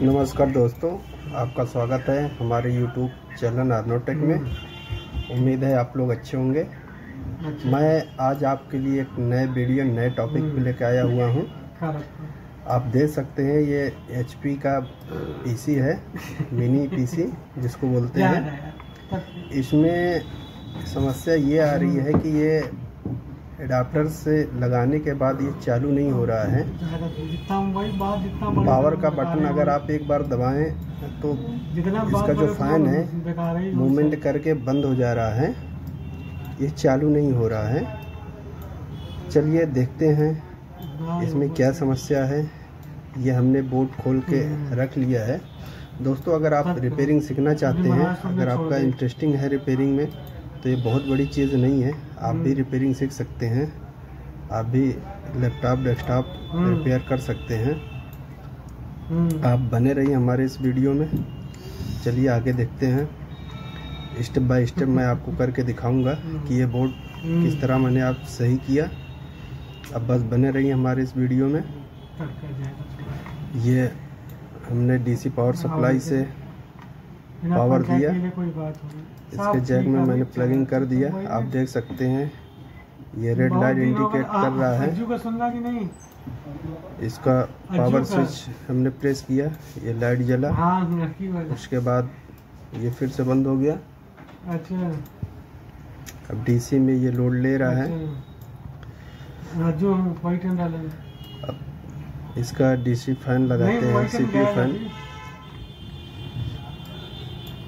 नमस्कार दोस्तों, आपका स्वागत है हमारे YouTube चैनल आर्नोटेक में। उम्मीद है आप लोग अच्छे होंगे। मैं आज आपके लिए एक नए वीडियो नए टॉपिक पे लेके आया हुआ हूँ। आप देख सकते हैं ये HP का पीसी है, मिनी पीसी जिसको बोलते हैं। इसमें समस्या ये आ रही है कि ये एडाप्टर से लगाने के बाद ये चालू नहीं हो रहा है। पावर का बटन अगर आप एक बार दबाएं तो इसका जो फैन है मूवमेंट करके बंद हो जा रहा है, ये चालू नहीं हो रहा है। चलिए देखते हैं इसमें क्या समस्या है। ये हमने बोर्ड खोल के रख लिया है। दोस्तों, अगर आप रिपेयरिंग सीखना चाहते हैं, अगर आपका इंटरेस्टिंग है रिपेयरिंग में, तो ये बहुत बड़ी चीज़ नहीं है। आप भी रिपेयरिंग सीख सकते हैं, आप भी लैपटॉप डेस्कटॉप रिपेयर कर सकते हैं। आप बने रहिए हमारे इस वीडियो में। चलिए आगे देखते हैं। स्टेप बाय स्टेप मैं आपको करके दिखाऊंगा कि ये बोर्ड किस तरह मैंने आप सही किया। अब बस बने रहिए हमारे इस वीडियो में। ये हमने डीसी पावर सप्लाई से पावर दिया, इसके जैक में मैंने प्लगिंग कर दिया। आप देख सकते हैं ये रेड लाइट इंडिकेट कर रहा है। इसका पावर स्विच हमने प्रेस किया, ये लाइट जला, उसके बाद ये फिर से बंद हो गया। अब डीसी में ये लोड ले रहा है। अब इसका डीसी फैन लगाते हैं, सीपीयू फैन।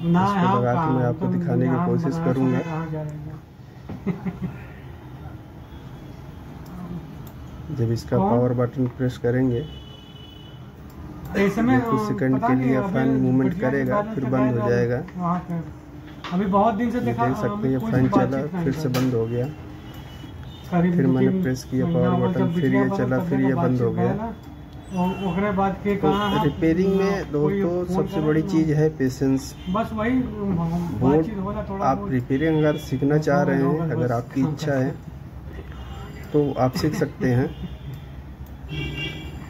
इसको लगा के मैं आपको दिखाने की कोशिश करूंगा। जब इसका पावर बटन प्रेस करेंगे कुछ सेकंड के लिए फैन मूवमेंट करेगा, फिर बंद हो जाएगा। अभी बहुत दिन से देख सकते हैं फैन चला, फिर से बंद हो गया। फिर मैंने प्रेस किया पावर बटन, फिर ये चला, फिर ये बंद हो गया। और बाद के तो रिपेयरिंग में दोस्तों सबसे बड़ी चीज़ है पेशेंस। बस वही बोर्ड आप रिपेयरिंग अगर सीखना चाह रहे हैं, अगर आपकी इच्छा है तो आप सीख सकते हैं।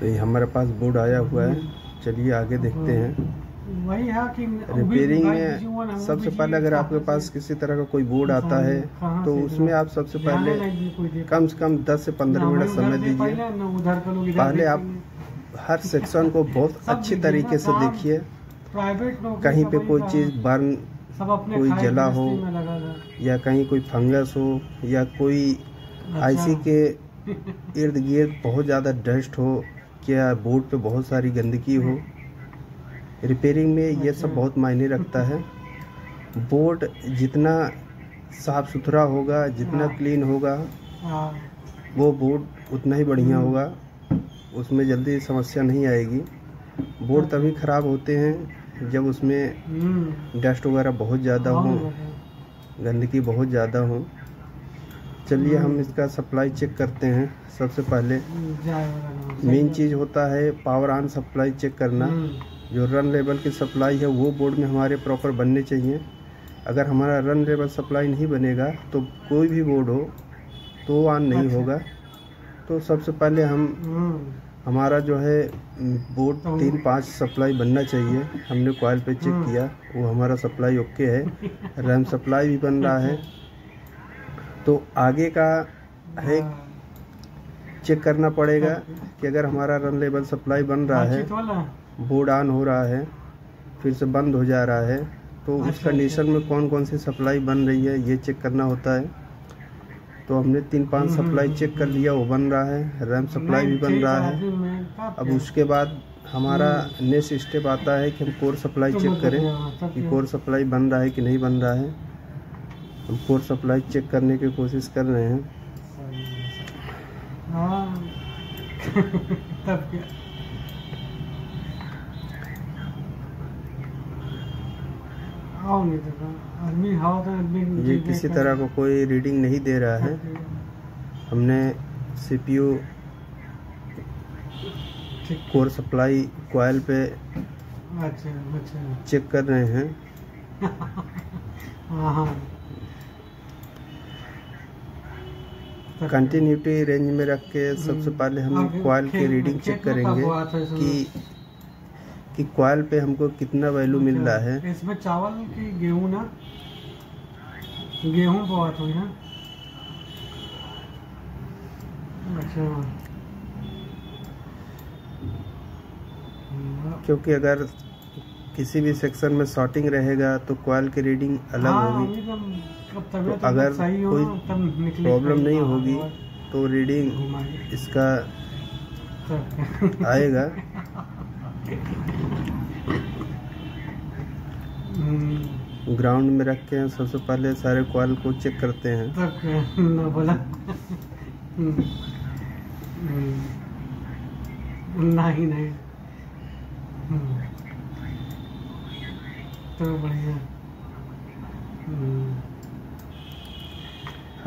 तो ये हमारे पास बोर्ड आया हुआ है। चलिए आगे देखते हैं। वही है कि रिपेयरिंग में सबसे पहले अगर आपके पास किसी तरह का कोई बोर्ड आता है तो उसमें आप सबसे पहले कम से कम 10 से 15 मिनट समय दीजिए। पहले आप हर सेक्शन को बहुत अच्छे तरीके से देखिए। कहीं पे कोई चीज़ बर्न, कोई जला हो, या कहीं कोई फंगस हो, या कोई आईसी के इर्द गिर्द बहुत ज़्यादा डस्ट हो, क्या बोर्ड पे बहुत सारी गंदगी हो। रिपेयरिंग में ये सब बहुत मायने रखता है। बोर्ड जितना साफ़ सुथरा होगा, जितना क्लीन होगा, वो बोर्ड उतना ही बढ़िया होगा। उसमें जल्दी समस्या नहीं आएगी। बोर्ड तभी ख़राब होते हैं जब उसमें डस्ट वगैरह बहुत ज़्यादा हो, गंदगी बहुत ज़्यादा हो। चलिए हम इसका सप्लाई चेक करते हैं। सबसे पहले मेन चीज़ होता है पावर ऑन सप्लाई चेक करना। जो रन लेवल की सप्लाई है वो बोर्ड में हमारे प्रॉपर बनने चाहिए। अगर हमारा रन लेवल सप्लाई नहीं बनेगा तो कोई भी बोर्ड हो तो ऑन नहीं होगा। तो सबसे पहले हम हमारा जो है बोर्ड 3.5 सप्लाई बनना चाहिए। हमने कॉइल पे चेक किया, वो हमारा सप्लाई ओके है। रैम सप्लाई भी बन रहा है। तो आगे का है चेक करना पड़ेगा कि अगर हमारा रन लेवल सप्लाई बन रहा है, बोर्ड ऑन हो रहा है, फिर से बंद हो जा रहा है, तो उस कंडीशन में कौन कौन सी सप्लाई बन रही है ये चेक करना होता है। तो हमने 3.5 सप्लाई चेक कर लिया, वो बन रहा है। रैम सप्लाई भी बन रहा है। अब उसके बाद हमारा नेक्स्ट स्टेप आता है कि हम कोर सप्लाई चेक करें कि कोर सप्लाई बन रहा है कि नहीं बन रहा है। हम कोर सप्लाई चेक करने की कोशिश कर रहे हैं। ये किसी तरह को कोई रीडिंग नहीं दे रहा है। हमने सीपीयू कोर सप्लाई कॉइल पे चेक कर रहे हैं। कंटिन्यूटी रेंज में रख के सबसे पहले हम कॉइल की रीडिंग चेक करेंगे कि कि क्वाल पे हमको कितना वैल्यू मिल रहा है। इसमें चावल की गेहूँ ना, गेहूँ बहुत हुई ना। अच्छा, क्योंकि अगर किसी भी सेक्शन में शॉर्टिंग रहेगा तो कॉल की रीडिंग अलग होगी। तो अगर कोई प्रॉब्लम नहीं होगी तो रीडिंग इसका आएगा। ग्राउंड में रख के सबसे पहले सारे कॉल को चेक करते हैं। नहीं नहीं तो बढ़िया।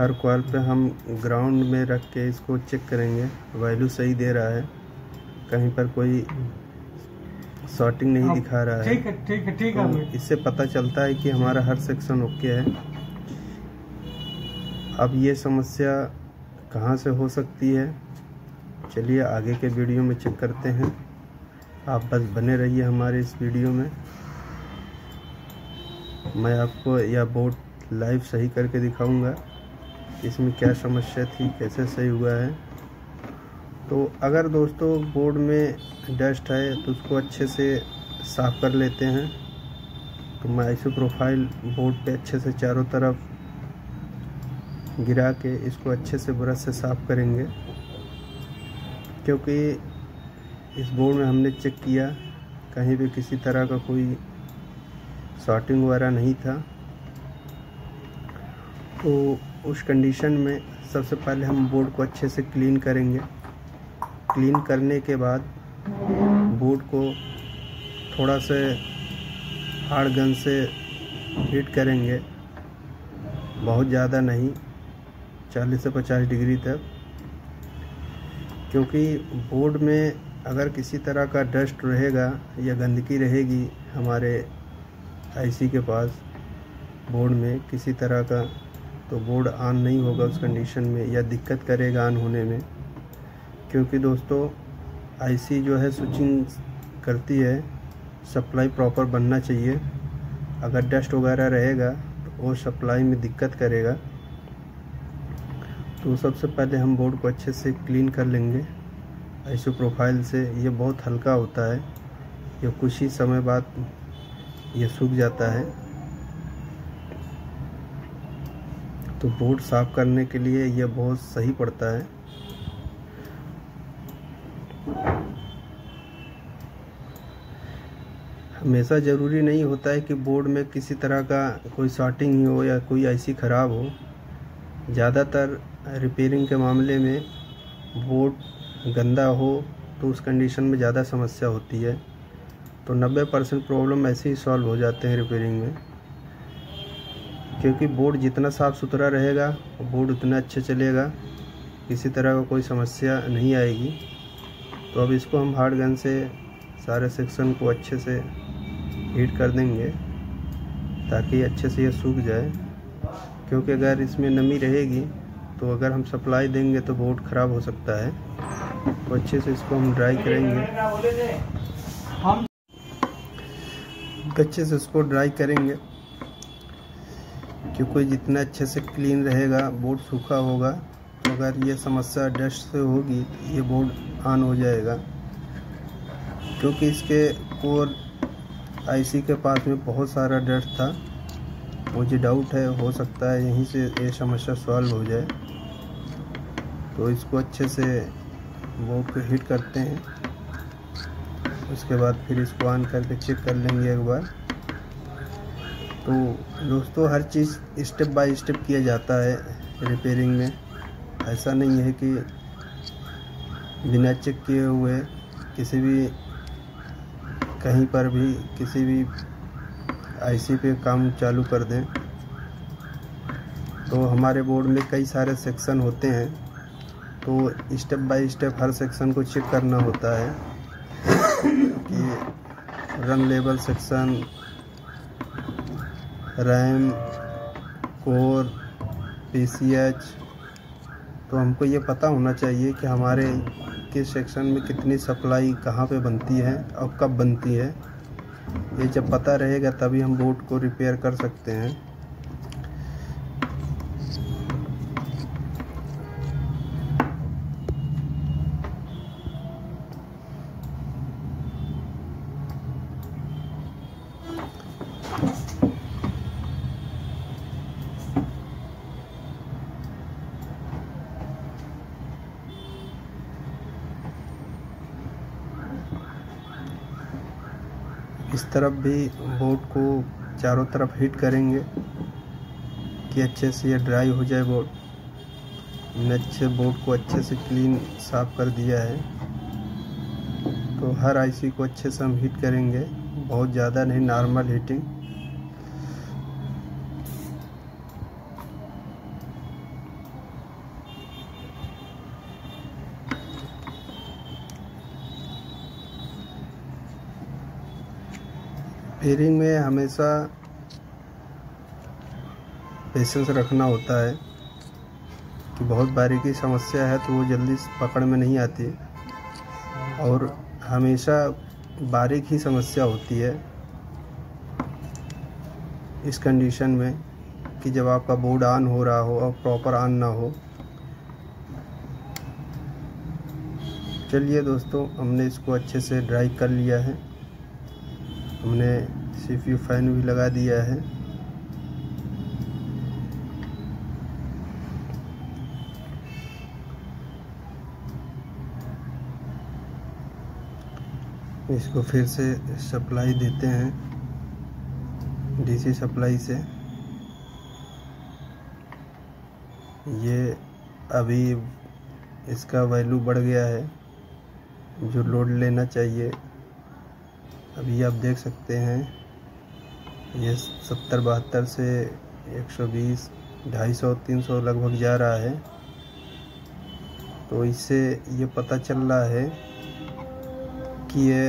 हर कॉल पे हम ग्राउंड में रख के इसको चेक करेंगे, वैल्यू सही दे रहा है, कहीं पर कोई शॉर्टिंग नहीं दिखा रहा है। ठीक है ठीक है ठीक है। तो इससे पता चलता है कि हमारा हर सेक्शन ओके है। अब ये समस्या कहाँ से हो सकती है, चलिए आगे के वीडियो में चेक करते हैं। आप बस बने रहिए हमारे इस वीडियो में, मैं आपको यह बोर्ड लाइव सही करके दिखाऊंगा, इसमें क्या समस्या थी, कैसे सही हुआ है। तो अगर दोस्तों बोर्ड में डस्ट है तो उसको अच्छे से साफ़ कर लेते हैं। तो मैं आईसी प्रोफाइल बोर्ड पे अच्छे से चारों तरफ गिरा के इसको अच्छे से ब्रश से साफ़ करेंगे, क्योंकि इस बोर्ड में हमने चेक किया कहीं पे किसी तरह का कोई शॉर्टिंग वगैरह नहीं था। तो उस कंडीशन में सबसे पहले हम बोर्ड को अच्छे से क्लीन करेंगे। क्लीन करने के बाद बोर्ड को थोड़ा से हार्ड गन से हीट करेंगे, बहुत ज़्यादा नहीं, 40 से 50 डिग्री तक, क्योंकि बोर्ड में अगर किसी तरह का डस्ट रहेगा या गंदगी रहेगी हमारे आईसी के पास बोर्ड में किसी तरह का, तो बोर्ड ऑन नहीं होगा उस कंडीशन में, या दिक्कत करेगा ऑन होने में। क्योंकि दोस्तों आईसी जो है स्विचिंग करती है, सप्लाई प्रॉपर बनना चाहिए। अगर डस्ट वगैरह रहेगा तो वो सप्लाई में दिक्कत करेगा। तो सबसे पहले हम बोर्ड को अच्छे से क्लीन कर लेंगे आईसी प्रोफाइल से। ये बहुत हल्का होता है, ये कुछ ही समय बाद ये सूख जाता है। तो बोर्ड साफ़ करने के लिए यह बहुत सही पड़ता है। हमेशा ज़रूरी नहीं होता है कि बोर्ड में किसी तरह का कोई शॉर्टिंग हो या कोई आईसी ख़राब हो। ज़्यादातर रिपेयरिंग के मामले में बोर्ड गंदा हो तो उस कंडीशन में ज़्यादा समस्या होती है। तो 90% प्रॉब्लम ऐसे ही सॉल्व हो जाते हैं रिपेयरिंग में, क्योंकि बोर्ड जितना साफ़ सुथरा रहेगा बोर्ड उतना अच्छे चलेगा, किसी तरह का कोई समस्या नहीं आएगी। तो अब इसको हम हार्ड गन से सारे सेक्शन को अच्छे से हीट कर देंगे ताकि अच्छे से यह सूख जाए, क्योंकि अगर इसमें नमी रहेगी तो अगर हम सप्लाई देंगे तो बोर्ड ख़राब हो सकता है। तो अच्छे से इसको हम ड्राई करेंगे, अच्छे से इसको ड्राई करेंगे, क्योंकि जितना अच्छे से क्लीन रहेगा बोर्ड सूखा होगा। तो अगर ये समस्या डस्ट से होगी तो ये बोर्ड ऑन हो जाएगा, क्योंकि इसके कोर आईसी के पास में बहुत सारा डस्ट था। मुझे डाउट है हो सकता है यहीं से ये समस्या सॉल्व हो जाए। तो इसको अच्छे से बोर्ड को हीट करते हैं, उसके बाद फिर इसको ऑन करके चेक कर लेंगे एक बार। तो दोस्तों हर चीज़ स्टेप बाय स्टेप किया जाता है रिपेयरिंग में, ऐसा नहीं है कि बिना चेक किए हुए किसी भी कहीं पर भी किसी भी आईसी पे काम चालू कर दें। तो हमारे बोर्ड में कई सारे सेक्शन होते हैं, तो स्टेप बाय स्टेप हर सेक्शन को चेक करना होता है कि run level section, RAM, core, PCH. तो हमको ये पता होना चाहिए कि हमारे किस सेक्शन में कितनी सप्लाई कहाँ पे बनती है और कब बनती है, ये जब पता रहेगा तभी हम बोर्ड को रिपेयर कर सकते हैं। इस तरफ भी बोर्ड को चारों तरफ हीट करेंगे कि अच्छे से ये ड्राई हो जाए बोर्ड। हमने अच्छे बोर्ड को अच्छे से क्लीन साफ कर दिया है, तो हर आईसी को अच्छे से हम हीट करेंगे, बहुत ज़्यादा नहीं, नॉर्मल हीटिंग। पेयरिंग में हमेशा पेशेंस रखना होता है कि बहुत बारीकी समस्या है तो वो जल्दी पकड़ में नहीं आती और हमेशा बारीक ही समस्या होती है। इस कंडीशन में कि जब आपका बोर्ड ऑन हो रहा हो और प्रॉपर ऑन ना हो। चलिए दोस्तों, हमने इसको अच्छे से ड्राई कर लिया है, हमने CPU फैन भी लगा दिया है। इसको फिर से सप्लाई देते हैं DC सप्लाई से। ये अभी इसका वैल्यू बढ़ गया है जो लोड लेना चाहिए। अभी आप देख सकते हैं ये 70-72 से 120, 250, 300 लगभग जा रहा है। तो इससे ये पता चल रहा है कि ये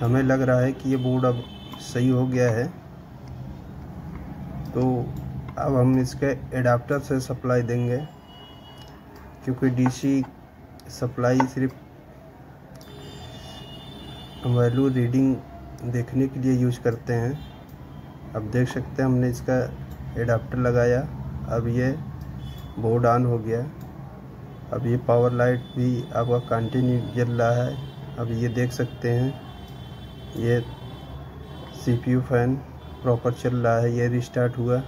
हमें लग रहा है कि ये बोर्ड अब सही हो गया है। तो अब हम इसके एडाप्टर से सप्लाई देंगे, क्योंकि DC सप्लाई सिर्फ वैल्यू रीडिंग देखने के लिए यूज करते हैं। अब देख सकते हैं हमने इसका एडाप्टर लगाया, अब ये बोर्ड ऑन हो गया। अब ये पावर लाइट भी आपका कंटिन्यू जल रहा है। अब ये देख सकते हैं ये CPU फैन प्रॉपर चल रहा है, ये रिस्टार्ट हुआ।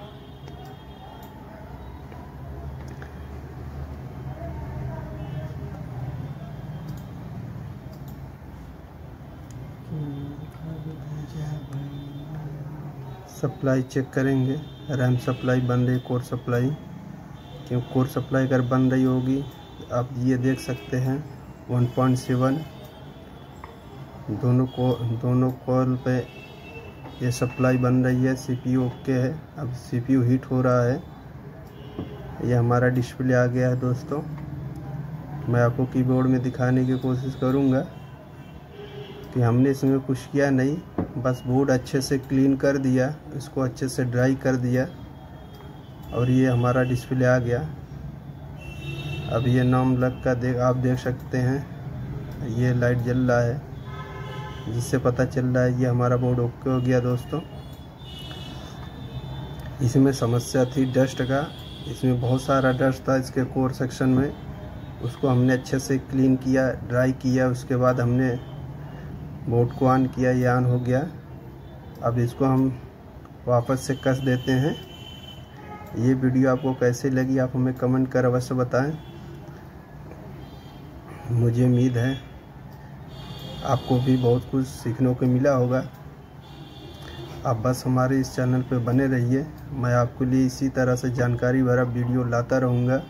सप्लाई चेक करेंगे, रैम सप्लाई बन रही, कोर सप्लाई, क्यों कोर सप्लाई अगर बन रही होगी। आप ये देख सकते हैं 1.7 दोनों कॉल पे ये सप्लाई बन रही है। CPU ओके है। अब CPU हीट हो रहा है। ये हमारा डिस्प्ले आ गया है दोस्तों, मैं आपको कीबोर्ड में दिखाने की कोशिश करूँगा कि हमने इसमें कुछ किया नहीं, बस बोर्ड अच्छे से क्लीन कर दिया, इसको अच्छे से ड्राई कर दिया और ये हमारा डिस्प्ले आ गया। अब ये नाम लग का आप देख सकते हैं ये लाइट जल रहा है, जिससे पता चल रहा है ये हमारा बोर्ड ओके हो गया। दोस्तों, इसमें समस्या थी डस्ट का, इसमें बहुत सारा डस्ट था इसके कोर सेक्शन में, उसको हमने अच्छे से क्लीन किया, ड्राई किया, उसके बाद हमने बोर्ड को ऑन किया, ये ऑन हो गया। अब इसको हम वापस से कस देते हैं। ये वीडियो आपको कैसी लगी आप हमें कमेंट कर अवश्य बताएं। मुझे उम्मीद है आपको भी बहुत कुछ सीखने को मिला होगा। आप बस हमारे इस चैनल पर बने रहिए, मैं आपके लिए इसी तरह से जानकारी भरा वीडियो लाता रहूँगा।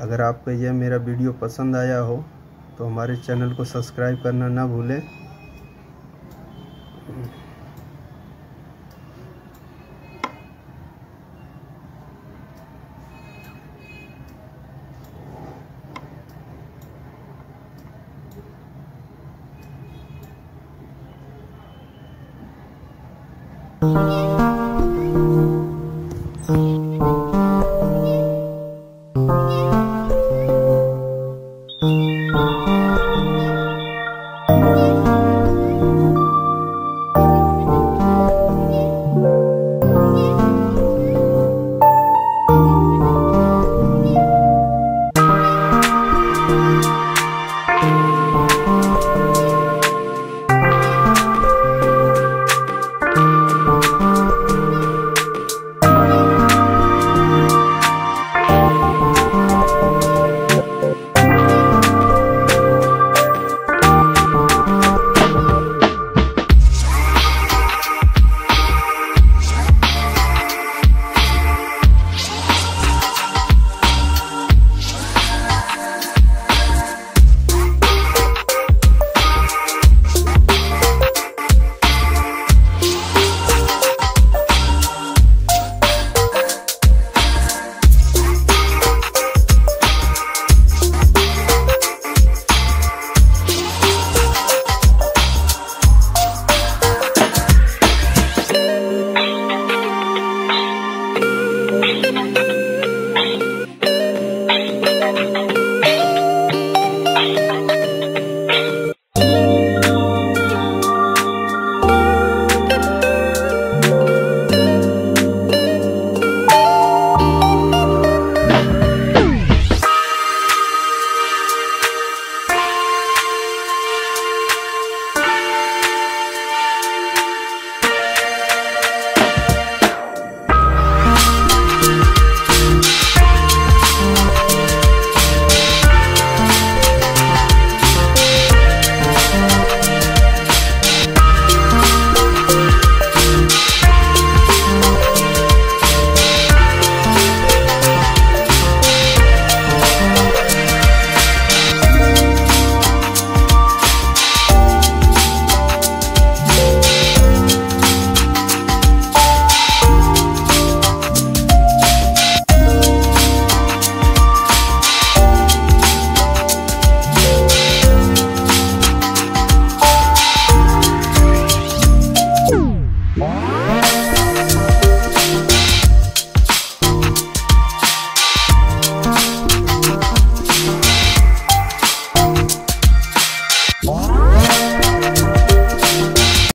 अगर आपको यह मेरा वीडियो पसंद आया हो तो हमारे चैनल को सब्सक्राइब करना ना भूलें।